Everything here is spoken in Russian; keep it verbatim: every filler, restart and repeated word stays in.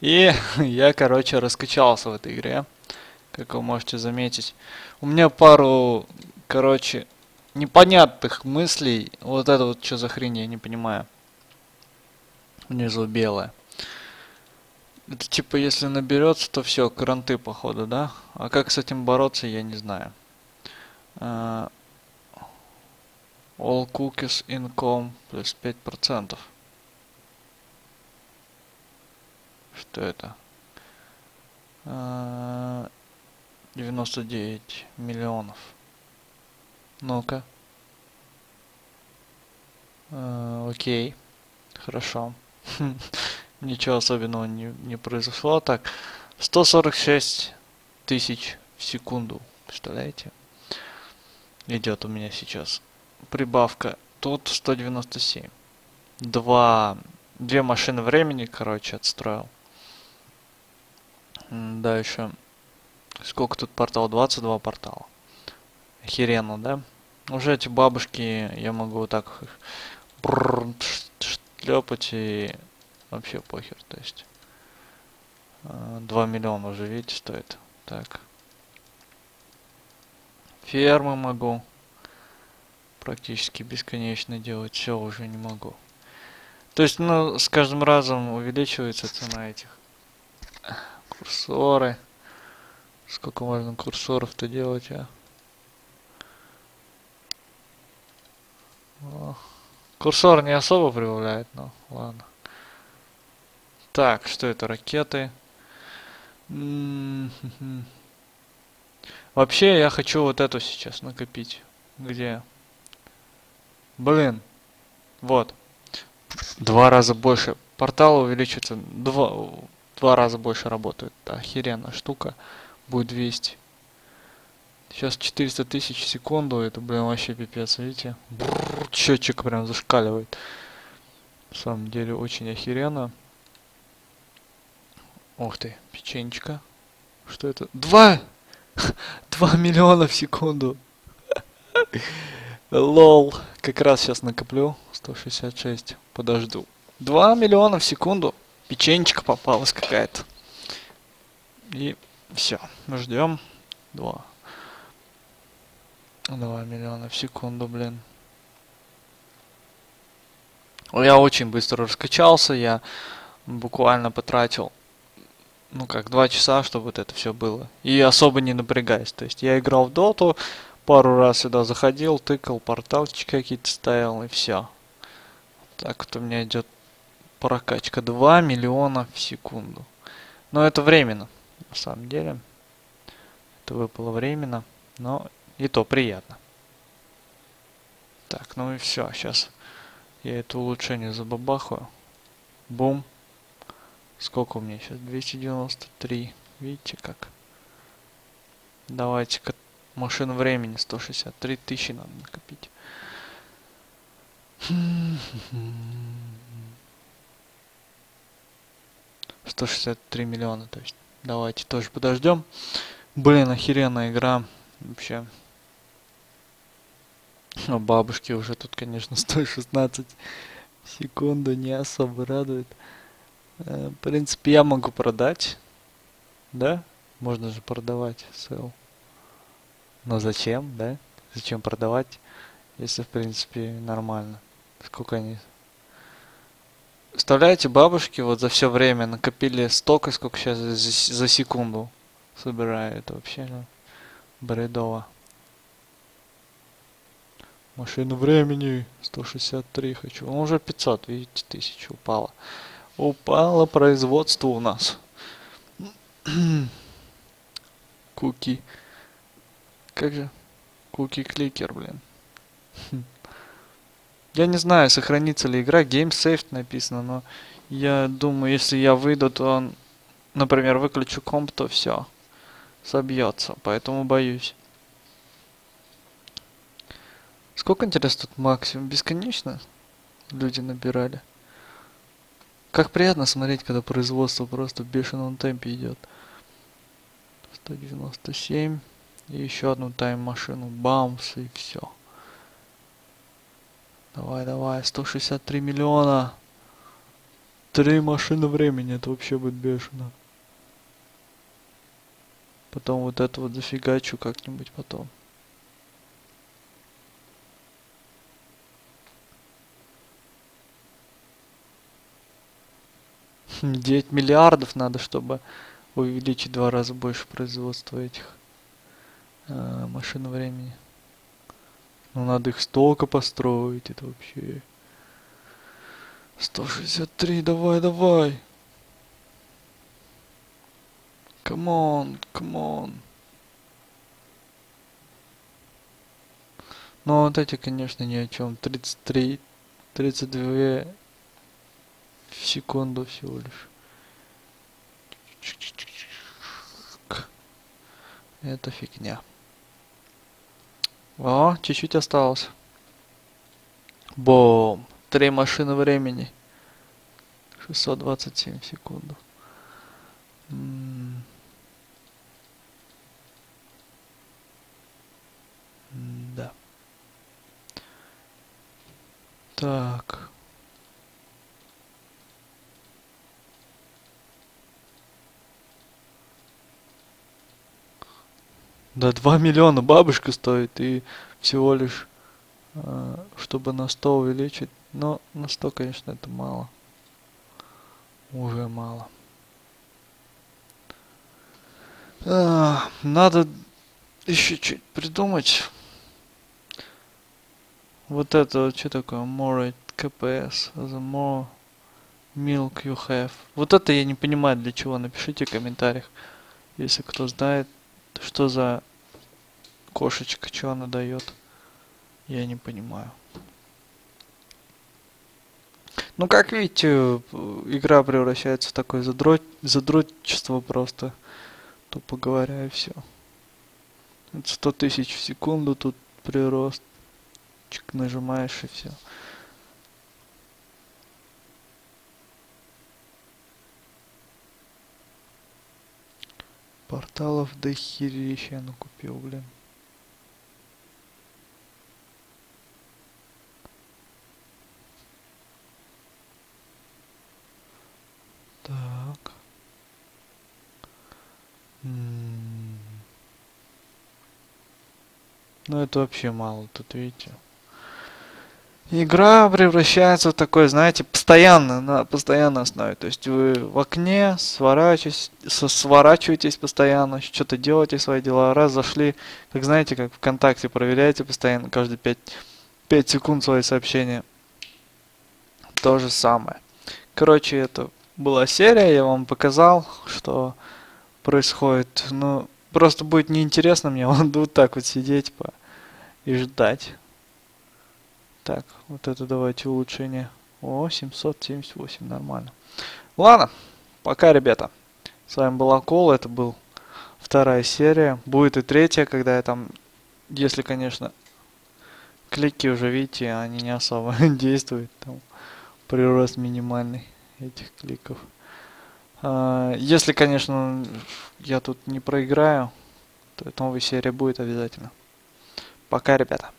И я, короче, раскачался в этой игре, как вы можете заметить. У меня пару, короче, непонятных мыслей. Вот это вот что за хрень, я не понимаю. Внизу белое. Это типа, если наберется, то все, кранты, походу, да? А как с этим бороться, я не знаю. Uh, all cookies income плюс пять процентов. Что это? Uh, девяносто девять миллионов. Ну-ка. Uh, окей. Хорошо. Ничего особенного не, не произошло. Так, сто сорок шесть тысяч в секунду. Представляете? Идет у меня сейчас. Прибавка. Тут сто девяносто семь. Два. Две машины времени, короче, отстроил. Дальше. Сколько тут портал? двадцать два портала. Охеренно, да? Уже эти бабушки, я могу вот так шлепать и... Вообще похер, то есть. два миллиона уже, видите, стоит. Так. Фермы могу. Практически бесконечно делать. Все, уже не могу. То есть, ну, с каждым разом увеличивается цена этих. Курсоры. Сколько можно курсоров-то делать, а? О. Курсор не особо прибавляет, но ладно. Так, что это? Ракеты. М-м-м-м. Вообще, я хочу вот эту сейчас накопить. Где? Блин. Вот. Два раза больше. Портал увеличится. Два, два раза больше работает. Охеренная штука. Будет двести. Сейчас четыреста тысяч в секунду. Это, блин, вообще пипец. Видите? Бррр, счетчик прям зашкаливает. На самом деле, очень охеренно. Ух ты, печенечка. Что это? Два! Два миллиона в секунду. Лол. Как раз сейчас накоплю. сто шестьдесят шесть. Подожду. Два миллиона в секунду. Печенечка попалась какая-то. И все. Ждем. Два. Два миллиона в секунду, блин. Я очень быстро раскачался. Я буквально потратил... Ну как, два часа, чтобы вот это все было. И особо не напрягаясь. То есть я играл в доту, пару раз сюда заходил, тыкал, порталчики какие-то ставил, и все. Так вот у меня идет прокачка. два миллиона в секунду. Но это временно, на самом деле. Это выпало временно, но и то приятно. Так, ну и все. Сейчас я это улучшение забабахаю. Бум. Сколько у меня сейчас? двести девяносто три. Видите как? Давайте-ка машину времени. сто шестьдесят три тысячи надо накопить. сто шестьдесят три миллиона, то есть. Давайте тоже подождем. Блин, охеренная игра. Вообще. Но бабушки уже тут, конечно, сто шестнадцать секунду не особо радует. В принципе, я могу продать. Да? Можно же продавать. Sell. Но зачем, да? Зачем продавать, если, в принципе, нормально. Сколько они... Вставляете, бабушки вот за все время накопили столько, сколько сейчас за, за секунду собираю. Это вообще, ну, бредово. Машина времени. сто шестьдесят три хочу. Ну, уже пятьсот, видите, тысяча упала. Упало производство у нас. Куки. Как же? Cookie Clicker, блин. Я не знаю, сохранится ли игра. Game Saved написано, но я думаю, если я выйду, то, например, выключу комп, то все. Собьется. Поэтому боюсь. Сколько, интересно, тут максимум? Бесконечно люди набирали. Как приятно смотреть, когда производство просто в бешеном темпе идет. сто девяносто семь. И еще одну тайм-машину. Бамс, и все. Давай, давай. сто шестьдесят три миллиона. Три машины времени, это вообще будет бешено. Потом вот это вот зафигачу как-нибудь потом. девять миллиардов надо, чтобы увеличить в два раза больше производства этих э, машин времени. Но надо их столько построить, это вообще... сто шестьдесят три, давай, давай! Come on, come on! Но вот эти, конечно, ни о чем. тридцать три, тридцать два... в секунду всего лишь. Это фигня. О, чуть-чуть осталось. Бом. Три машины времени. шестьсот двадцать семь в секунду. Да. Так. Да, два миллиона бабушка стоит, и всего лишь, э, чтобы на сто увеличить, но на сто, конечно, это мало. Уже мало. А, надо еще чуть придумать. Вот это вот, что такое? More кей пи эс, the more milk you have. Вот это я не понимаю, для чего. Напишите в комментариях, если кто знает, что за... кошечка, что она дает, я не понимаю. Ну, как видите, игра превращается в такое задрот... задротчество просто, тупо говоря, и все. сто тысяч в секунду тут прирост, чик, нажимаешь и все. Порталов до херища я накупил, блин. Так. М-м-м. Ну это вообще мало, тут видите. Игра превращается в такое, знаете, постоянно, на постоянной основе. То есть вы в окне сворачиваетесь, сворачиваетесь постоянно, что-то делаете, свои дела. Раз зашли, как знаете, как ВКонтакте, проверяете постоянно, каждые пять секунд свои сообщения. То же самое. Короче, это была серия, я вам показал, что происходит. Ну, просто будет неинтересно мне вот так вот сидеть по... и ждать. Так, вот это давайте улучшение. О, семьсот семьдесят восемь, нормально. Ладно, пока, ребята. С вами был Акоол, это была вторая серия. Будет и третья, когда я там... Если, конечно, клики уже, видите, они не особо действуют. Там прирост минимальный этих кликов. А, если, конечно, я тут не проиграю, то новая серия будет обязательно. Пока, ребята.